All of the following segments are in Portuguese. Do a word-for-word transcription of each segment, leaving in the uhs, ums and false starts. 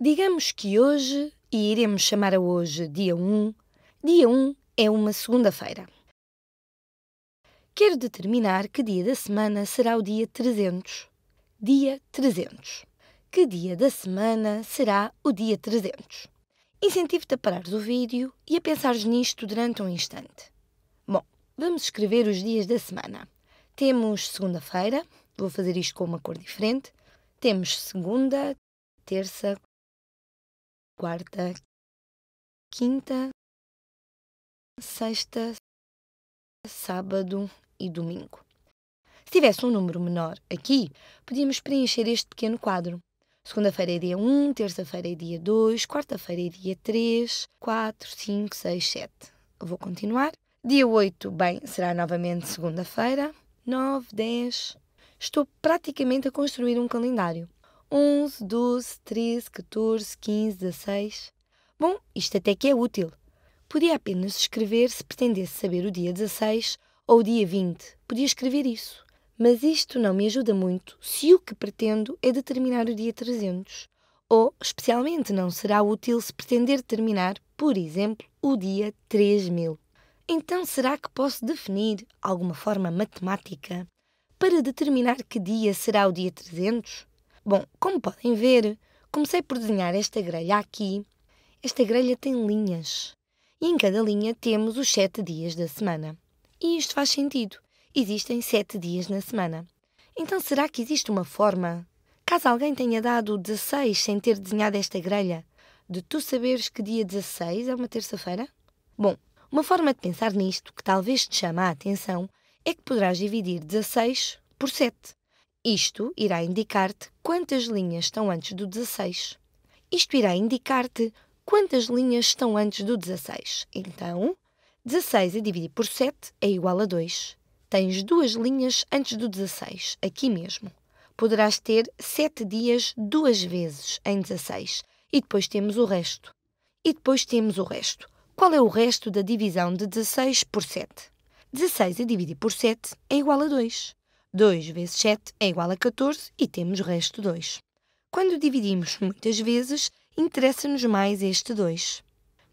Digamos que hoje, e iremos chamar a hoje dia um, dia um é uma segunda-feira. Quero determinar que dia da semana será o dia trezentos. Dia trezentos. Que dia da semana será o dia trezentos? Incentivo-te a parares o vídeo e a pensares nisto durante um instante. Bom, vamos escrever os dias da semana. Temos segunda-feira, vou fazer isto com uma cor diferente. Temos segunda, terça, quarta, quinta, sexta, sábado e domingo. Se tivesse um número menor aqui, podíamos preencher este pequeno quadro. Segunda-feira é dia um, terça-feira é dia dois, quarta-feira é dia três, quatro, cinco, seis, sete. Vou continuar. Dia oito, bem, será novamente segunda-feira. nove, dez. Estou praticamente a construir um calendário. onze, doze, treze, catorze, quinze, dezasseis... Bom, isto até que é útil. Podia apenas escrever se pretendesse saber o dia dezasseis ou o dia vinte. Podia escrever isso. Mas isto não me ajuda muito se o que pretendo é determinar o dia trezentos. Ou, especialmente, não será útil se pretender determinar, por exemplo, o dia três mil. Então, será que posso definir alguma forma matemática para determinar que dia será o dia trezentos? Bom, como podem ver, comecei por desenhar esta grelha aqui. Esta grelha tem linhas. E em cada linha temos os sete dias da semana. E isto faz sentido. Existem sete dias na semana. Então, será que existe uma forma, caso alguém tenha dado dezasseis sem ter desenhado esta grelha, de tu saberes que dia dezasseis é uma terça-feira? Bom, uma forma de pensar nisto, que talvez te chame a atenção, é que poderás dividir dezasseis por sete. Isto irá indicar-te quantas linhas estão antes do dezasseis. Isto irá indicar-te quantas linhas estão antes do dezasseis. Então, dezasseis a dividir por sete é igual a dois. Tens duas linhas antes do dezasseis, aqui mesmo. Poderás ter sete dias duas vezes em dezasseis. E depois temos o resto. E depois temos o resto. Qual é o resto da divisão de dezasseis por sete? dezasseis a dividir por sete é igual a dois. dois vezes sete é igual a catorze e temos o resto dois. Quando dividimos muitas vezes, interessa-nos mais este dois.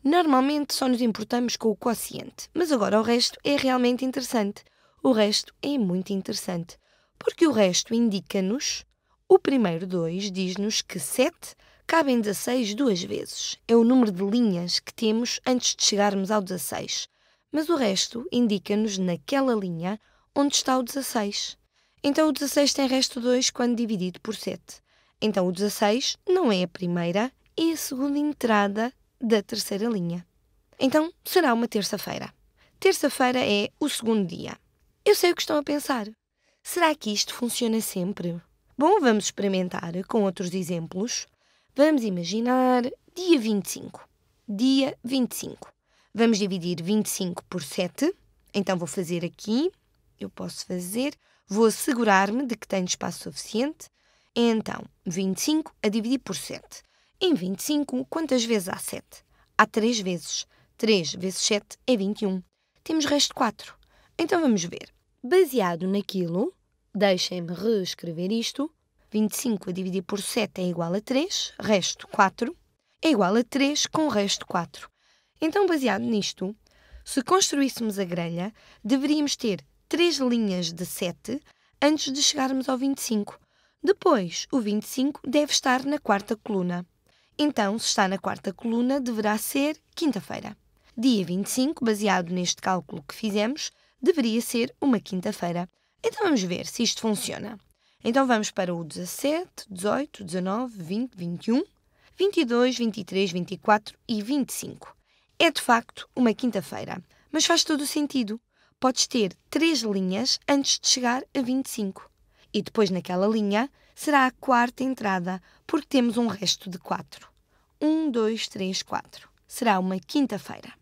Normalmente só nos importamos com o quociente, mas agora o resto é realmente interessante. O resto é muito interessante, porque o resto indica-nos... O primeiro dois diz-nos que sete cabe em dezasseis duas vezes. É o número de linhas que temos antes de chegarmos ao dezasseis. Mas o resto indica-nos naquela linha onde está o dezasseis. Então, o dezasseis tem resto dois quando dividido por sete. Então, o dezasseis não é a primeira, é a segunda entrada da terceira linha. Então, será uma terça-feira. Terça-feira é o segundo dia. Eu sei o que estão a pensar. Será que isto funciona sempre? Bom, vamos experimentar com outros exemplos. Vamos imaginar dia vinte e cinco. Dia vinte e cinco. Vamos dividir vinte e cinco por sete. Então, vou fazer aqui... Eu posso fazer, vou assegurar-me de que tenho espaço suficiente. Então, vinte e cinco a dividir por sete. Em vinte e cinco, quantas vezes há sete? Há três vezes. três vezes sete é vinte e um. Temos resto quatro. Então, vamos ver. Baseado naquilo, deixem-me reescrever isto. vinte e cinco a dividir por sete é igual a três, resto quatro, é igual a três com resto quatro. Então, baseado nisto, se construíssemos a grelha, deveríamos ter três linhas de sete antes de chegarmos ao vinte e cinco. Depois, o vinte e cinco deve estar na quarta coluna. Então, se está na quarta coluna, deverá ser quinta-feira. Dia vinte e cinco, baseado neste cálculo que fizemos, deveria ser uma quinta-feira. Então, vamos ver se isto funciona. Então, vamos para o dezassete, dezoito, dezanove, vinte, vinte e um, vinte e dois, vinte e três, vinte e quatro e vinte e cinco. É, de facto, uma quinta-feira. Mas faz todo o sentido. Podes ter três linhas antes de chegar a vinte e cinco. E depois, naquela linha, será a quarta entrada, porque temos um resto de quatro. um, dois, três, quatro. Será uma quinta-feira.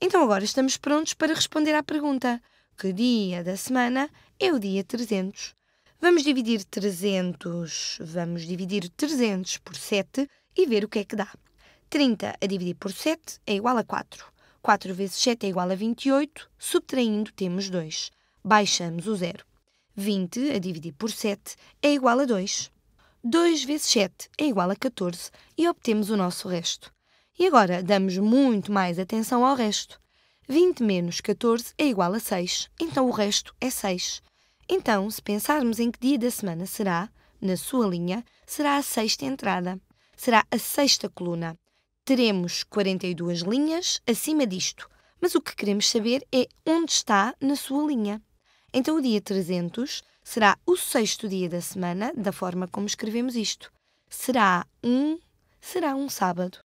Então, agora estamos prontos para responder à pergunta: que dia da semana é o dia trezentos? Vamos dividir trezentos, vamos dividir trezentos por sete e ver o que é que dá. trinta a dividir por sete é igual a quatro. quatro vezes sete é igual a vinte e oito, subtraindo temos dois. Baixamos o zero. vinte a dividir por sete é igual a dois. dois vezes sete é igual a catorze e obtemos o nosso resto. E agora damos muito mais atenção ao resto. vinte menos catorze é igual a seis, então o resto é seis. Então, se pensarmos em que dia da semana será, na sua linha, será a sexta entrada. Será a sexta coluna. Teremos quarenta e duas linhas acima disto, mas o que queremos saber é onde está na sua linha. Então, o dia trezentos será o sexto dia da semana, da forma como escrevemos isto. Será um, será um sábado.